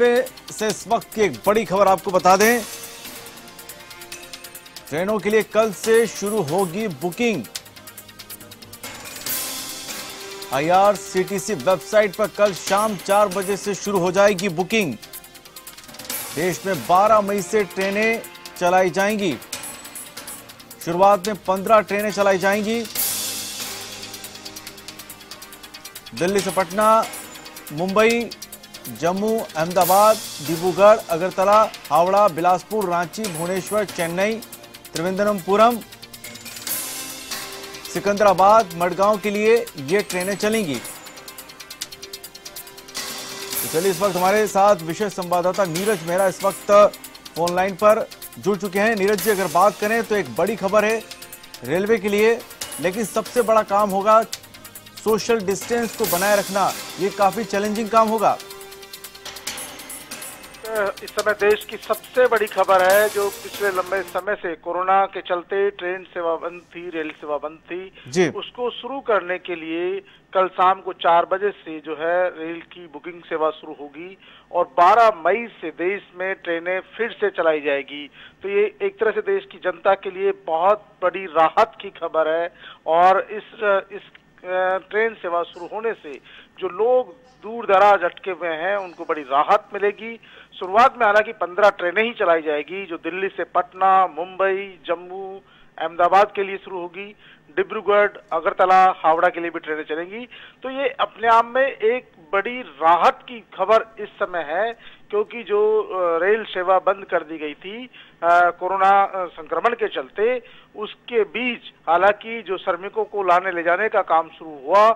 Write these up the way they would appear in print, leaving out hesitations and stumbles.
से इस वक्त की एक बड़ी खबर आपको बता दें, ट्रेनों के लिए कल से शुरू होगी बुकिंग। आईआरसीटीसी वेबसाइट पर कल शाम 4 बजे से शुरू हो जाएगी बुकिंग। देश में 12 मई से ट्रेनें चलाई जाएंगी। शुरुआत में 15 ट्रेनें चलाई जाएंगी। दिल्ली से पटना, मुंबई, जम्मू, अहमदाबाद, डिब्रूगढ़, अगरतला, हावड़ा, बिलासपुर, रांची, भुवनेश्वर, चेन्नई, त्रिवेंद्रमपुरम, सिकंदराबाद, मडगांव के लिए ये ट्रेनें चलेंगी। तो चलिए, इस वक्त हमारे साथ विशेष संवाददाता नीरज मेहरा इस वक्त फोन लाइन पर जुड़ चुके हैं। नीरज जी, अगर बात करें तो एक बड़ी खबर है रेलवे के लिए, लेकिन सबसे बड़ा काम होगा सोशल डिस्टेंस को बनाए रखना। ये काफी चैलेंजिंग काम होगा। इस समय देश की सबसे बड़ी खबर है, जो पिछले लंबे समय से कोरोना के चलते ट्रेन सेवा बंद थी, रेल सेवा बंद थी, उसको शुरू करने के लिए कल शाम को 4 बजे से जो है रेल की बुकिंग सेवा शुरू होगी और 12 मई से देश में ट्रेनें फिर से चलाई जाएगी। तो ये एक तरह से देश की जनता के लिए बहुत बड़ी राहत की खबर है। और इस ट्रेन सेवा शुरू होने से जो लोग दूर दराज अटके हुए हैं उनको बड़ी राहत मिलेगी। शुरुआत में हालांकि 15 ट्रेनें ही चलाई जाएगी, जो दिल्ली से पटना, मुंबई, जम्मू, अहमदाबाद के लिए शुरू होगी। डिब्रूगढ़, अगरतला, हावड़ा के लिए भी ट्रेनें चलेंगी। तो ये अपने आप में एक बड़ी राहत की खबर इस समय है, क्योंकि जो रेल सेवा बंद कर दी गई थी कोरोना संक्रमण के चलते, उसके बीच हालांकि जो श्रमिकों को लाने ले जाने का काम शुरू हुआ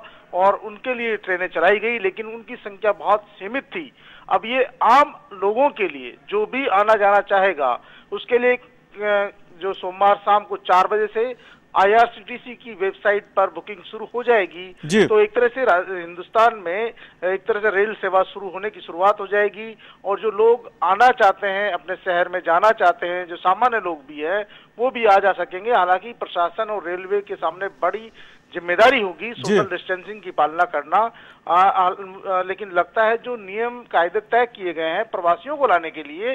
और उनके लिए ट्रेनें चलाई गई, लेकिन उनकी संख्या बहुत सीमित थी। अब ये आम लोगों के लिए, जो भी आना जाना चाहेगा, उसके लिए जो सोमवार शाम को 4 बजे से आईआरसीटीसी की वेबसाइट पर बुकिंग शुरू हो जाएगी। तो एक तरह से हिंदुस्तान में एक तरह से रेल सेवा शुरू होने की शुरुआत हो जाएगी। और जो लोग आना चाहते हैं, अपने शहर में जाना चाहते हैं, जो सामान्य लोग भी हैं, वो भी आ जा सकेंगे। हालांकि प्रशासन और रेलवे के सामने बड़ी जिम्मेदारी होगी सोशल डिस्टेंसिंग की पालना करना। लेकिन लगता है जो नियम कायदे तय किए गए हैं प्रवासियों को लाने के लिए,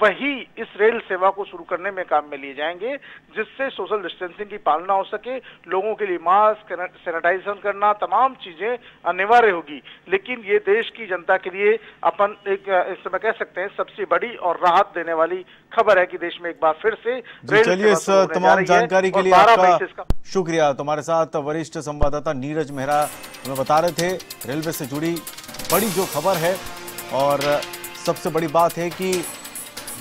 वही इस रेल सेवा को शुरू करने में काम में लिए जाएंगे, जिससे सोशल डिस्टेंसिंग की पालना हो सके। लोगों के लिए मास्क, सैनिटाइजेशन करना, तमाम चीजें अनिवार्य होगी। लेकिन ये देश की जनता के लिए अपन एक इस समय कह सकते हैं सबसे बड़ी और राहत देने वाली खबर है कि देश में एक बार फिर से रेल सेवा तमाम जानकारी के लिए आपका शुक्रिया। तुम्हारे साथ वरिष्ठ संवाददाता नीरज मेहरा हमें बता रहे थे रेलवे से जुड़ी बड़ी जो खबर है। और सबसे बड़ी बात है कि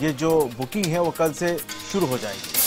ये जो बुकिंग है वो कल से शुरू हो जाएगी।